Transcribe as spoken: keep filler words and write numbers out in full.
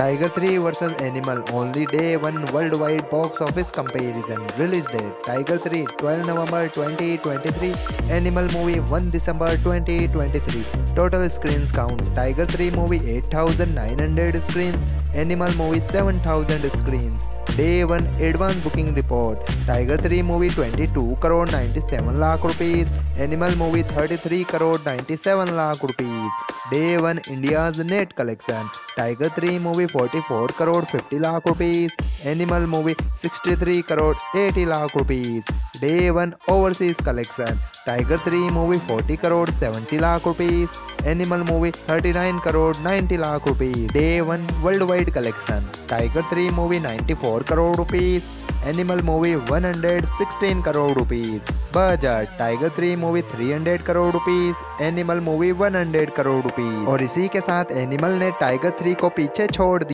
Tiger three versus. Animal, only day one worldwide box office comparison. Release date: Tiger three twelve November twenty twenty-three, Animal movie one December twenty twenty-three. Total screens count: Tiger three movie eight thousand nine hundred screens, Animal movie seven thousand screens. Day one advance booking report: Tiger three movie twenty-two crore ninety-seven lakh rupees, Animal movie thirty-three crore ninety-seven lakh rupees. Day one India's net collection: Tiger three movie forty-four crore fifty lakh rupees, Animal movie sixty-three crore eighty lakh rupees. Day one overseas collection: Tiger three movie forty crore seventy lakh rupees, Animal movie thirty-nine crore ninety lakh rupees. Day one worldwide collection: Tiger three movie ninety-four crore rupees, Animal movie one hundred sixteen crore rupees. Budget: Tiger three movie three hundred crore rupees, Animal movie one hundred crore rupees. और इसी के साथ Animal ने Tiger three को पीछे छोड़ दिया।